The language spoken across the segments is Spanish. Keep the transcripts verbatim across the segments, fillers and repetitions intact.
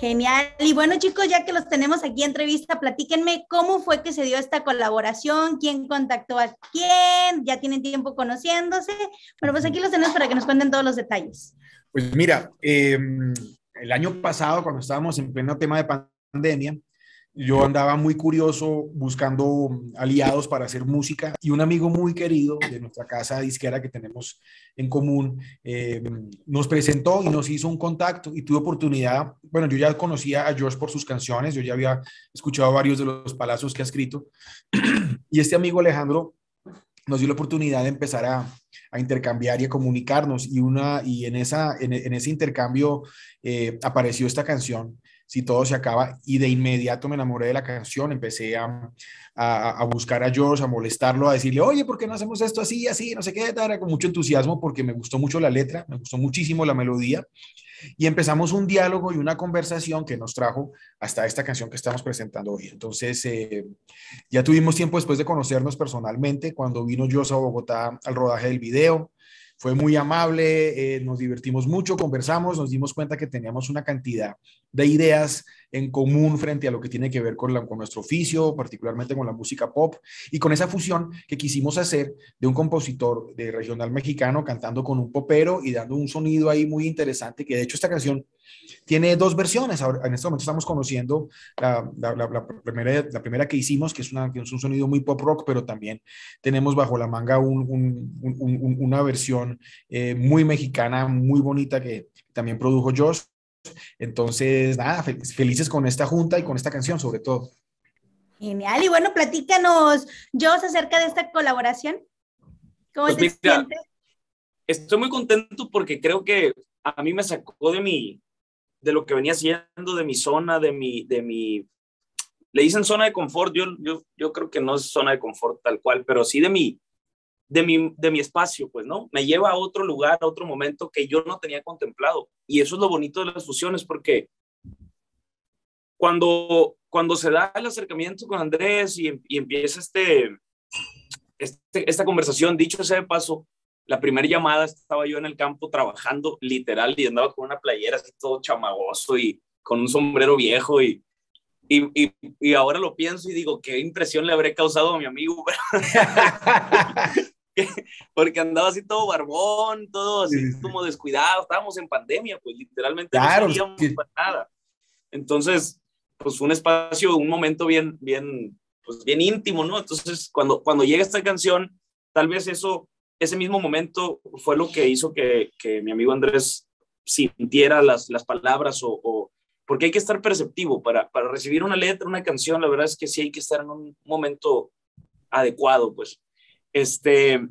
Genial. Y bueno, chicos, ya que los tenemos aquí en entrevista, platíquenme cómo fue que se dio esta colaboración, quién contactó a quién, ya tienen tiempo conociéndose. Bueno, pues aquí los tenemos para que nos cuenten todos los detalles. Pues mira, eh, el año pasado, cuando estábamos en pleno tema de pandemia, yo andaba muy curioso buscando aliados para hacer música y un amigo muy querido de nuestra casa disquera que tenemos en común eh, nos presentó y nos hizo un contacto y tuve oportunidad, bueno, yo ya conocía a George por sus canciones, yo ya había escuchado varios de los palazos que ha escrito y este amigo Alejandro nos dio la oportunidad de empezar a, a intercambiar y a comunicarnos y, una, y en, esa, en, en ese intercambio eh, apareció esta canción Si Todo Se Acaba, y de inmediato me enamoré de la canción, empecé a, a, a buscar a George, a molestarlo, a decirle, oye, ¿por qué no hacemos esto así, así, no sé qué, tal? Con mucho entusiasmo, porque me gustó mucho la letra, me gustó muchísimo la melodía, y empezamos un diálogo y una conversación que nos trajo hasta esta canción que estamos presentando hoy. Entonces, eh, ya tuvimos tiempo después de conocernos personalmente, cuando vino Joss a Bogotá al rodaje del video. Fue muy amable, eh, nos divertimos mucho, conversamos, nos dimos cuenta que teníamos una cantidad de ideas en común frente a lo que tiene que ver con, la, con nuestro oficio, particularmente con la música pop, y con esa fusión que quisimos hacer de un compositor de regional mexicano cantando con un popero y dando un sonido ahí muy interesante, que de hecho esta canción tiene dos versiones. Ahora, en este momento estamos conociendo la, la, la, la, primera, la primera que hicimos, que es, una, que es un sonido muy pop rock, pero también tenemos bajo la manga un, un, un, un, una versión eh, muy mexicana, muy bonita, que también produjo Joss. Entonces, nada, felices con esta junta y con esta canción sobre todo. Genial. Y bueno, platícanos, Joss, acerca de esta colaboración. ¿Cómo pues te mira, sientes? Estoy muy contento porque creo que a mí me sacó de mi... de lo que venía haciendo, de mi zona, de mi, de mi, le dicen zona de confort, yo, yo, yo creo que no es zona de confort tal cual, pero sí de mi, de mi, de mi espacio, pues, ¿no? Me lleva a otro lugar, a otro momento que yo no tenía contemplado, y eso es lo bonito de las fusiones, porque cuando, cuando se da el acercamiento con Andrés y, y empieza este, este, esta conversación, dicho sea de paso, la primera llamada estaba yo en el campo trabajando literal y andaba con una playera así todo chamagoso y con un sombrero viejo y, y, y, y ahora lo pienso y digo, qué impresión le habré causado a mi amigo. Porque andaba así todo barbón, todo así sí, sí. como descuidado, estábamos en pandemia, pues literalmente claro, no sabíamos sí. para nada. Entonces, pues un espacio, un momento bien, bien, pues bien íntimo, ¿no? Entonces, cuando, cuando llega esta canción, tal vez eso... Ese mismo momento fue lo que hizo que, que mi amigo Andrés sintiera las, las palabras o, o... Porque hay que estar perceptivo para, para recibir una letra, una canción. La verdad es que sí hay que estar en un momento adecuado, pues. Este,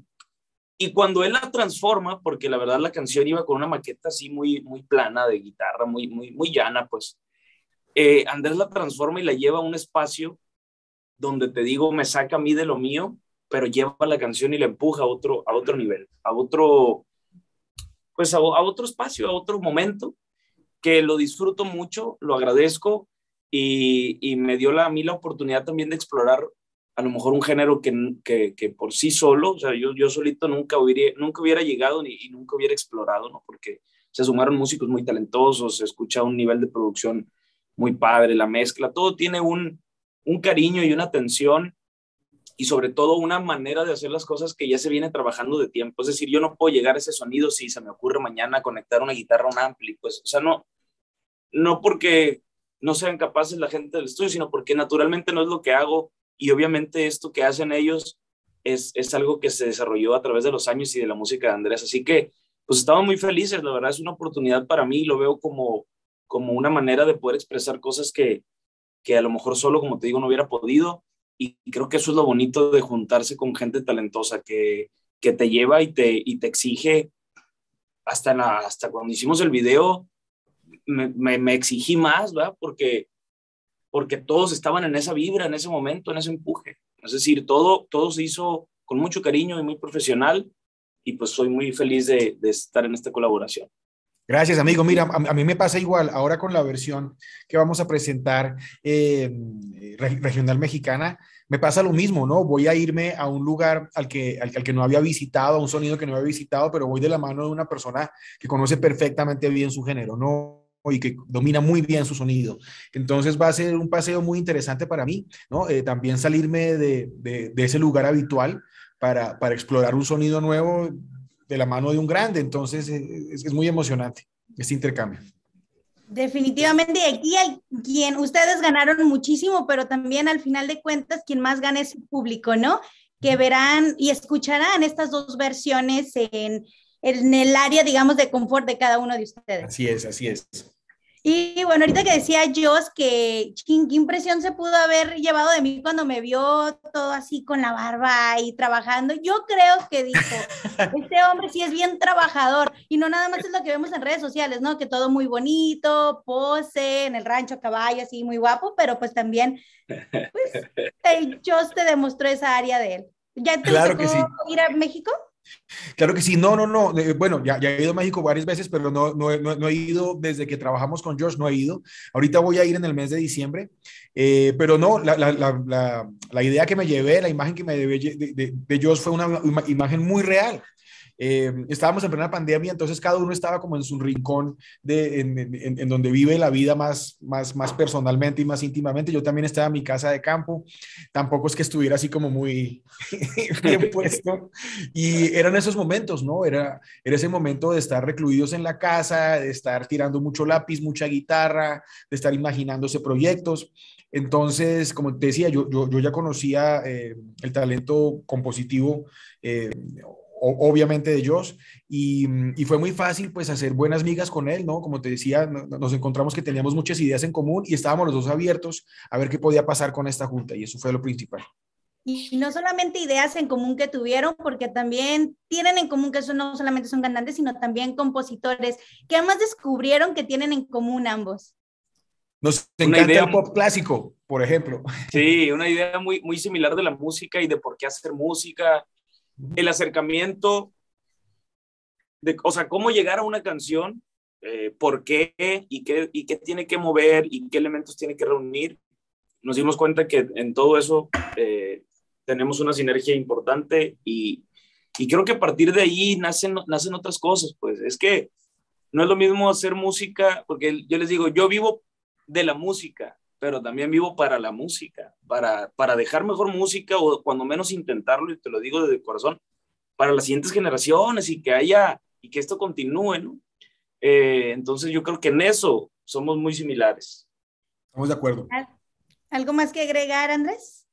y cuando él la transforma, porque la verdad la canción iba con una maqueta así muy, muy plana de guitarra, muy, muy, muy llana, pues. Eh, Andrés la transforma y la lleva a un espacio donde, te digo, me saca a mí de lo mío, pero lleva la canción y la empuja a otro, a otro nivel, a otro, pues a, a otro espacio, a otro momento, que lo disfruto mucho, lo agradezco, y, y me dio la, a mí la oportunidad también de explorar a lo mejor un género que, que, que por sí solo, o sea, yo, yo solito nunca hubiera, nunca hubiera llegado ni, y nunca hubiera explorado, ¿no? Porque se sumaron músicos muy talentosos, se escucha un nivel de producción muy padre, la mezcla, todo tiene un, un cariño y una atención, y sobre todo una manera de hacer las cosas que ya se viene trabajando de tiempo. Es decir, yo no puedo llegar a ese sonido si se me ocurre mañana conectar una guitarra a un ampli. Pues, o sea, no, no porque no sean capaces la gente del estudio, sino porque naturalmente no es lo que hago. Y obviamente esto que hacen ellos es, es algo que se desarrolló a través de los años y de la música de Andrés. Así que, pues, estamos muy felices. La verdad es una oportunidad para mí. Lo veo como, como una manera de poder expresar cosas que, que a lo mejor solo, como te digo, no hubiera podido. Y creo que eso es lo bonito de juntarse con gente talentosa que, que te lleva y te, y te exige. Hasta, la, hasta cuando hicimos el video me, me, me exigí más, ¿verdad? Porque, porque todos estaban en esa vibra, en ese momento, en ese empuje. Es decir, todo, todo se hizo con mucho cariño y muy profesional. Y pues soy muy feliz de, de estar en esta colaboración. Gracias, amigo. Mira, a, a mí me pasa igual. Ahora con la versión que vamos a presentar eh, regional mexicana, me pasa lo mismo, ¿no? Voy a irme a un lugar al que, al, al que no había visitado, a un sonido que no había visitado, pero voy de la mano de una persona que conoce perfectamente bien su género, ¿no? y que domina muy bien su sonido. Entonces va a ser un paseo muy interesante para mí, ¿no? Eh, también salirme de, de, de ese lugar habitual para, para explorar un sonido nuevo de la mano de un grande. Entonces es, es muy emocionante este intercambio. Definitivamente, aquí hay quien, ustedes ganaron muchísimo, pero también al final de cuentas quien más gana es el público, ¿no? Que verán y escucharán estas dos versiones en, en el área, digamos, de confort de cada uno de ustedes. Así es, así es. Y bueno, ahorita que decía Joss que chin, qué impresión se pudo haber llevado de mí cuando me vio todo así con la barba y trabajando. Yo creo que dijo, este hombre sí es bien trabajador, y no nada más es lo que vemos en redes sociales, ¿no? Que todo muy bonito, pose, en el rancho a caballo, así muy guapo, pero pues también, pues, Joss te demostró esa área de él. ¿Ya te claro tocó que sí. ir a México? Claro que sí, no, no, no, bueno, ya, ya he ido a México varias veces, pero no, no, no, no he ido, desde que trabajamos con George no he ido. Ahorita voy a ir en el mes de diciembre, eh, pero no, la, la, la, la, la idea que me llevé, la imagen que me llevé de, de, de George fue una, una imagen muy real. Eh, estábamos en plena pandemia, entonces cada uno estaba como en su rincón de, en, en, en donde vive la vida más, más, más personalmente y más íntimamente. Yo también estaba en mi casa de campo, tampoco es que estuviera así como muy bien puesto, y eran esos momentos, ¿no? Era, era ese momento de estar recluidos en la casa, de estar tirando mucho lápiz, mucha guitarra, de estar imaginándose proyectos. Entonces, como te decía, yo, yo, yo ya conocía eh, el talento compositivo eh, obviamente de Joss, y, y fue muy fácil pues hacer buenas migas con él, ¿no? Como te decía, no, nos encontramos que teníamos muchas ideas en común y estábamos los dos abiertos a ver qué podía pasar con esta junta, y eso fue lo principal. Y no solamente ideas en común que tuvieron, porque también tienen en común que eso no solamente son cantantes, sino también compositores. ¿Qué además descubrieron que tienen en común ambos? Nos encanta el pop clásico, por ejemplo. Sí, una idea muy, muy similar de la música y de por qué hacer música. El acercamiento, de, o sea, cómo llegar a una canción, eh, por qué y, qué y qué tiene que mover y qué elementos tiene que reunir. Nos dimos cuenta que en todo eso eh, tenemos una sinergia importante, y, y creo que a partir de ahí nacen, nacen otras cosas. Pues es que no es lo mismo hacer música, porque yo les digo, yo vivo de la música, pero también vivo para la música, para, para dejar mejor música, o cuando menos intentarlo, y te lo digo desde el corazón, para las siguientes generaciones, y que haya, y que esto continúe, ¿no? Eh, entonces yo creo que en eso somos muy similares. Estamos de acuerdo. ¿Algo más que agregar, Andrés?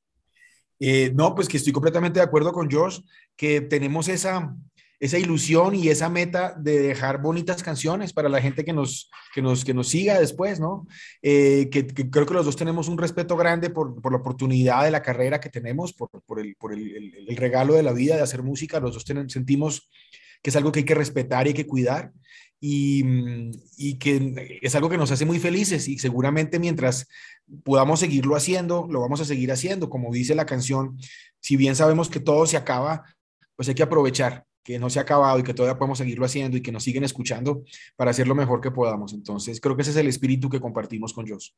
Eh, no, pues que estoy completamente de acuerdo con Josh, que tenemos esa... esa ilusión y esa meta de dejar bonitas canciones para la gente que nos, que nos, que nos siga después, ¿no? Eh, que, que creo que los dos tenemos un respeto grande por, por la oportunidad de la carrera que tenemos, por, por, el, por el, el, el regalo de la vida de hacer música. Los dos ten, sentimos que es algo que hay que respetar y hay que cuidar, y, y que es algo que nos hace muy felices, y seguramente mientras podamos seguirlo haciendo, lo vamos a seguir haciendo. Como dice la canción, si bien sabemos que todo se acaba, pues hay que aprovechar que no se ha acabado y que todavía podemos seguirlo haciendo y que nos siguen escuchando para hacer lo mejor que podamos. Entonces, creo que ese es el espíritu que compartimos con Joss.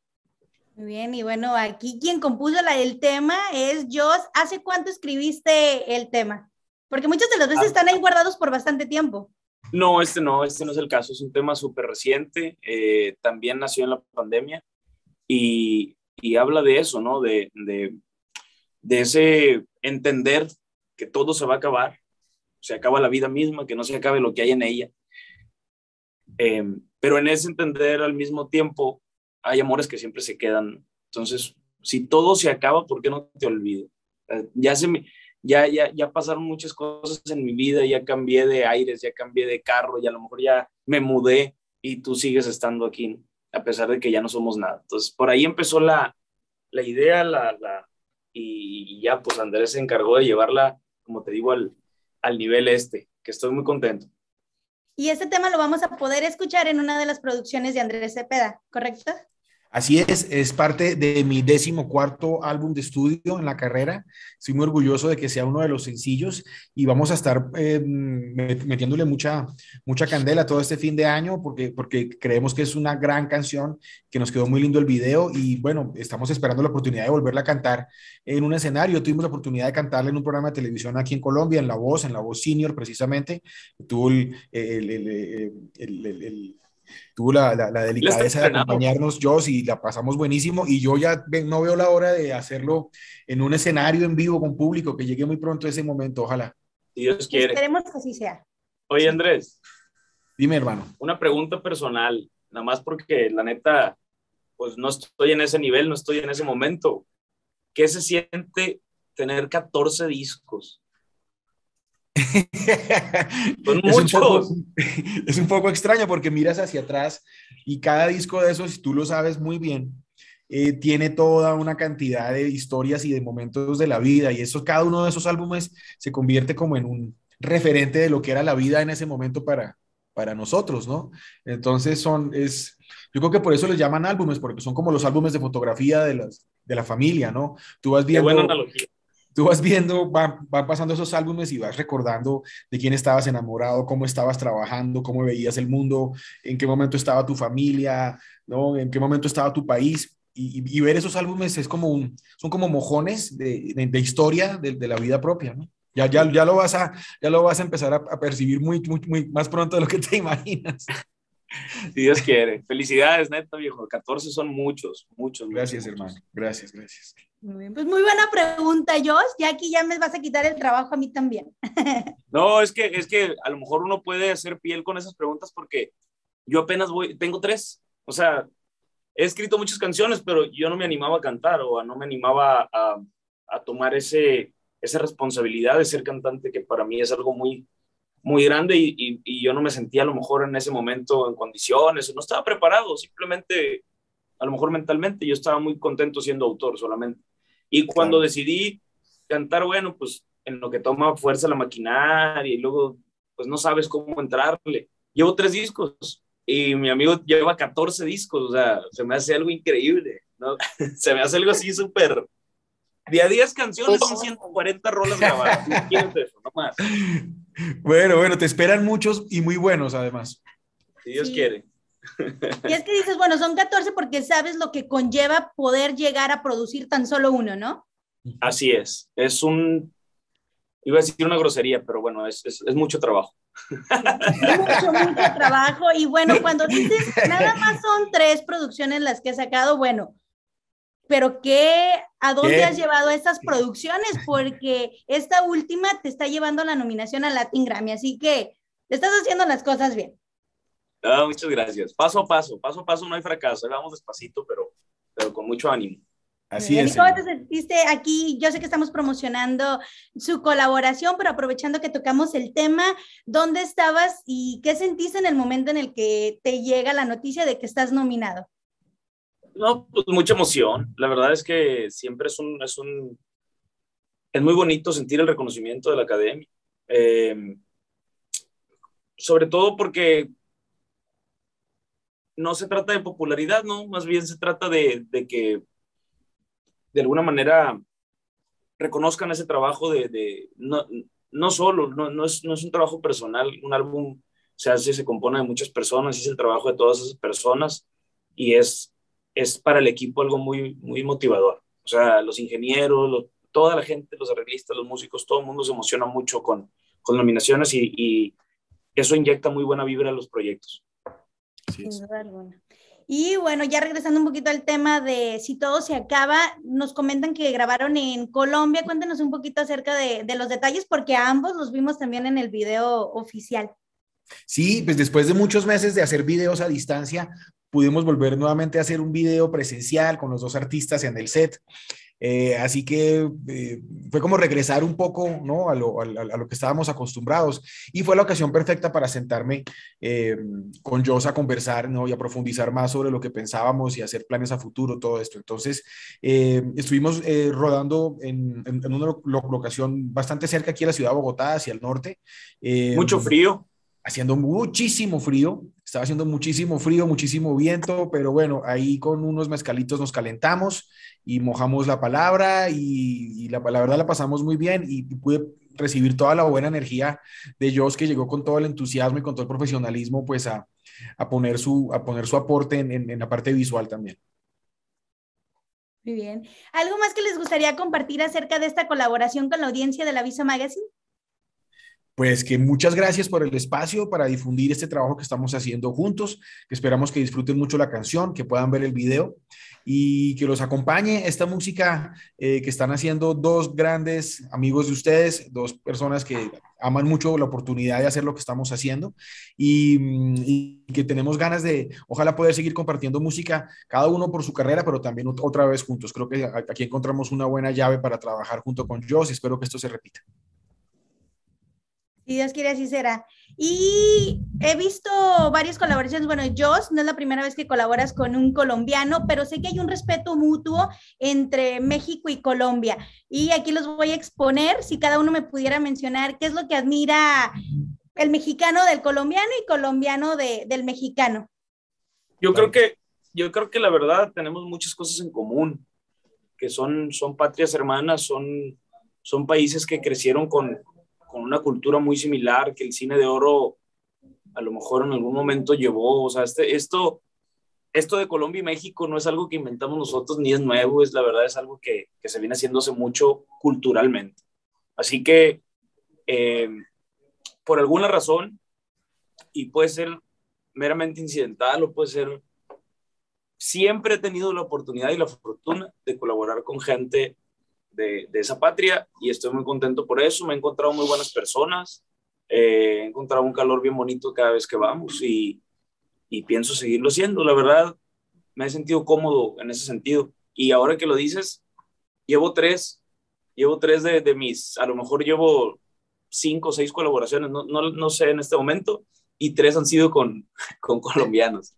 Muy bien, y bueno, aquí quien compuso la, el tema es Joss. ¿Hace cuánto escribiste el tema? Porque muchas de las veces ah, están ahí guardados por bastante tiempo. No, este no, este no es el caso. Es un tema súper reciente. Eh, también nació en la pandemia y, y habla de eso, ¿no? De, de, de ese entender que todo se va a acabar. Se acaba la vida misma, que no se acabe lo que hay en ella. Eh, pero en ese entender, al mismo tiempo, hay amores que siempre se quedan. Entonces, si todo se acaba, ¿por qué no te olvido? Eh, ya, se me, ya, ya, ya pasaron muchas cosas en mi vida, ya cambié de aires, ya cambié de carro, y a lo mejor ya me mudé y tú sigues estando aquí, ¿no? A pesar de que ya no somos nada. Entonces, por ahí empezó la, la idea, la, la, y, y ya, pues Andrés se encargó de llevarla, como te digo, al... al nivel este, que estoy muy contento. Y este tema lo vamos a poder escuchar en una de las producciones de Andrés Cepeda, ¿correcto? Así es, es parte de mi décimo cuarto álbum de estudio en la carrera. Estoy muy orgulloso de que sea uno de los sencillos, y vamos a estar eh, metiéndole mucha, mucha candela todo este fin de año, porque, porque creemos que es una gran canción, que nos quedó muy lindo el video, y bueno, estamos esperando la oportunidad de volverla a cantar en un escenario. Tuvimos la oportunidad de cantarla en un programa de televisión aquí en Colombia, en La Voz, en La Voz Senior precisamente. Tuvo el... el, el, el, el, el, el tuvo la, la, la delicadeza de acompañarnos, Joss, y la pasamos buenísimo, y yo ya no veo la hora de hacerlo en un escenario en vivo con público, que llegue muy pronto ese momento, ojalá. Si Dios quiere. Esperemos que así sea. Oye, Andrés. Dime, hermano. Una pregunta personal, nada más porque la neta, pues no estoy en ese nivel, no estoy en ese momento. ¿Qué se siente tener catorce discos? Son muchos. Es un, poco, es un poco extraño porque miras hacia atrás y cada disco de esos, si tú lo sabes muy bien, eh, tiene toda una cantidad de historias y de momentos de la vida, y eso, cada uno de esos álbumes se convierte como en un referente de lo que era la vida en ese momento para, para nosotros, ¿no? Entonces son, es, yo creo que por eso les llaman álbumes, porque son como los álbumes de fotografía de, las, de la familia, ¿no? Tú vas viendo... Qué buena analogía. Tú vas viendo, van, van pasando esos álbumes y vas recordando de quién estabas enamorado, cómo estabas trabajando, cómo veías el mundo, en qué momento estaba tu familia, ¿no? En qué momento estaba tu país. Y, y, y ver esos álbumes es como un, son como mojones de, de, de historia de, de la vida propia, ¿no? Ya, ya, ya, lo, vas a, ya lo vas a empezar a, a percibir muy, muy, muy más pronto de lo que te imaginas. Si Dios quiere. Felicidades, neta, viejo. catorce son muchos, muchos. Gracias, muchos. Hermano. Gracias, gracias. Muy bien, pues muy buena pregunta, Josh. Ya aquí ya me vas a quitar el trabajo a mí también. No, es que, es que a lo mejor uno puede hacer piel con esas preguntas porque yo apenas voy, tengo tres. O sea, he escrito muchas canciones, pero yo no me animaba a cantar o a, no me animaba a, a tomar ese, esa responsabilidad de ser cantante, que para mí es algo muy... muy grande, y, y, y yo no me sentía a lo mejor en ese momento en condiciones, no estaba preparado, simplemente a lo mejor mentalmente yo estaba muy contento siendo autor solamente, y cuando claro. decidí cantar, bueno, pues en lo que toma fuerza la maquinaria y luego pues no sabes cómo entrarle. Llevo tres discos y mi amigo lleva catorce discos, o sea, se me hace algo increíble, ¿no? Se me hace algo así súper... De a diez canciones son ciento cuarenta rolas grabadas. Eso, no más. Bueno, bueno, te esperan muchos y muy buenos además. Si Dios sí. quiere. Y es que dices, bueno, son catorce porque sabes lo que conlleva poder llegar a producir tan solo uno, ¿no? Así es. Es un... Iba a decir una grosería, pero bueno, es, es, es mucho trabajo. Mucho, mucho trabajo. Y bueno, cuando dices, nada más son tres producciones las que he sacado, bueno... Pero ¿qué? ¿A dónde ¿Qué? has llevado estas producciones? Porque esta última te está llevando la nominación a Latin Grammy, así que estás haciendo las cosas bien. Ah, muchas gracias. Paso a paso, paso a paso, no hay fracaso. Vamos despacito, pero, pero con mucho ánimo. Así bien, es. ¿Y cómo te sentiste aquí? Yo sé que estamos promocionando su colaboración, pero aprovechando que tocamos el tema, ¿dónde estabas y qué sentiste en el momento en el que te llega la noticia de que estás nominado? No, pues mucha emoción. La verdad es que siempre es un, es un, es muy bonito sentir el reconocimiento de la academia. Eh, sobre todo porque no se trata de popularidad, ¿no? Más bien se trata de, de que de alguna manera reconozcan ese trabajo de, de no, no solo, no, no, es, no es un trabajo personal. Un álbum se hace, se compone de muchas personas, es el trabajo de todas esas personas y es... es para el equipo algo muy, muy motivador. O sea, los ingenieros, los, toda la gente, los arreglistas, los músicos, todo el mundo se emociona mucho con, con nominaciones y, y eso inyecta muy buena vibra a los proyectos. Sin duda alguna. Y bueno, ya regresando un poquito al tema de Si Todo Se Acaba, nos comentan que grabaron en Colombia. Cuéntanos un poquito acerca de, de los detalles, porque a ambos los vimos también en el video oficial. Sí, pues después de muchos meses de hacer videos a distancia, pudimos volver nuevamente a hacer un video presencial con los dos artistas en el set. Eh, así que eh, fue como regresar un poco, ¿no? a, lo, a, a lo que estábamos acostumbrados, y fue la ocasión perfecta para sentarme eh, con Joss a conversar, ¿no? Y a profundizar más sobre lo que pensábamos y hacer planes a futuro, todo esto. Entonces eh, estuvimos eh, rodando en, en, en una locación bastante cerca aquí a la ciudad de Bogotá, hacia el norte. Eh, Mucho frío. Haciendo muchísimo frío, estaba haciendo muchísimo frío, muchísimo viento, pero bueno, ahí con unos mezcalitos nos calentamos y mojamos la palabra y, y la, la verdad la pasamos muy bien y, y pude recibir toda la buena energía de Joss, que llegó con todo el entusiasmo y con todo el profesionalismo pues a, a, poner, su, a poner su aporte en, en, en la parte visual también. Muy bien. ¿Algo más que les gustaría compartir acerca de esta colaboración con la audiencia del Aviso Magazine? pues que muchas gracias por el espacio para difundir este trabajo que estamos haciendo juntos, que esperamos que disfruten mucho la canción, que puedan ver el video y que los acompañe esta música eh, que están haciendo dos grandes amigos de ustedes, dos personas que aman mucho la oportunidad de hacer lo que estamos haciendo y, y que tenemos ganas de, ojalá poder seguir compartiendo música, cada uno por su carrera, pero también otra vez juntos. Creo que aquí encontramos una buena llave para trabajar junto con Joss y espero que esto se repita. Si Dios quiere, así será. Y he visto varias colaboraciones. Bueno, Joss, no es la primera vez que colaboras con un colombiano, pero sé que hay un respeto mutuo entre México y Colombia. Y aquí los voy a exponer, si cada uno me pudiera mencionar qué es lo que admira el mexicano del colombiano y colombiano de, del mexicano. Yo creo que, yo creo que la verdad tenemos muchas cosas en común, que son, son patrias hermanas, son, son países que crecieron con... con una cultura muy similar, que el cine de oro a lo mejor en algún momento llevó, o sea, este, esto, esto de Colombia y México no es algo que inventamos nosotros, ni es nuevo, es la verdad, es algo que, que se viene haciéndose mucho culturalmente. Así que, eh, por alguna razón, y puede ser meramente incidental, o puede ser, siempre he tenido la oportunidad y la fortuna de colaborar con gente De, de esa patria y estoy muy contento por eso. Me he encontrado muy buenas personas, eh, he encontrado un calor bien bonito cada vez que vamos y, y pienso seguirlo siendo. La verdad, me he sentido cómodo en ese sentido. Y ahora que lo dices, llevo tres, llevo tres de, de mis, a lo mejor llevo cinco o seis colaboraciones, no, no, no sé en este momento, y tres han sido con, con colombianos.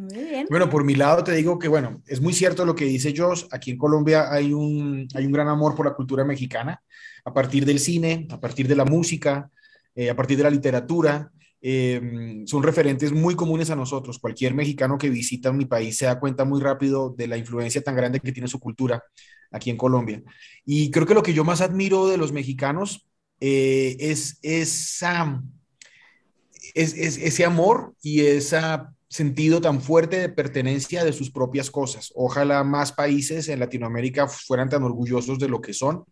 Muy bien. Bueno, por mi lado te digo que, bueno, es muy cierto lo que dice Joss, aquí en Colombia hay un, hay un gran amor por la cultura mexicana, a partir del cine, a partir de la música, eh, a partir de la literatura, eh, son referentes muy comunes a nosotros, cualquier mexicano que visita mi país se da cuenta muy rápido de la influencia tan grande que tiene su cultura aquí en Colombia, y creo que lo que yo más admiro de los mexicanos eh, es, esa, es, es ese amor y esa sentido tan fuerte de pertenencia de sus propias cosas. Ojalá más países en Latinoamérica fueran tan orgullosos de lo que son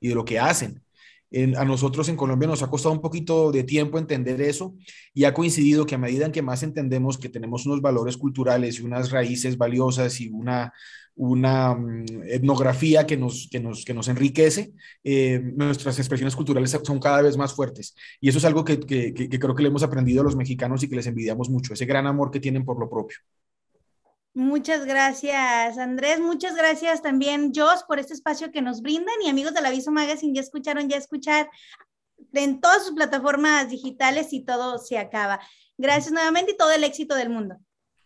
y de lo que hacen. En, a nosotros en Colombia nos ha costado un poquito de tiempo entender eso y ha coincidido que a medida en que más entendemos que tenemos unos valores culturales y unas raíces valiosas y una, una etnografía que nos, que nos, que nos enriquece, eh, nuestras expresiones culturales son cada vez más fuertes y eso es algo que, que, que creo que le hemos aprendido a los mexicanos y que les envidiamos mucho, ese gran amor que tienen por lo propio. Muchas gracias, Andrés. Muchas gracias también, Joss, por este espacio que nos brindan. Y amigos del Aviso Magazine, ya escucharon, ya escuchar en todas sus plataformas digitales y todo se acaba. Gracias nuevamente y todo el éxito del mundo.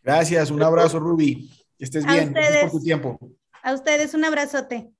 Gracias, un abrazo, Ruby. Que estés bien. Gracias por tu tiempo. A ustedes, un abrazote.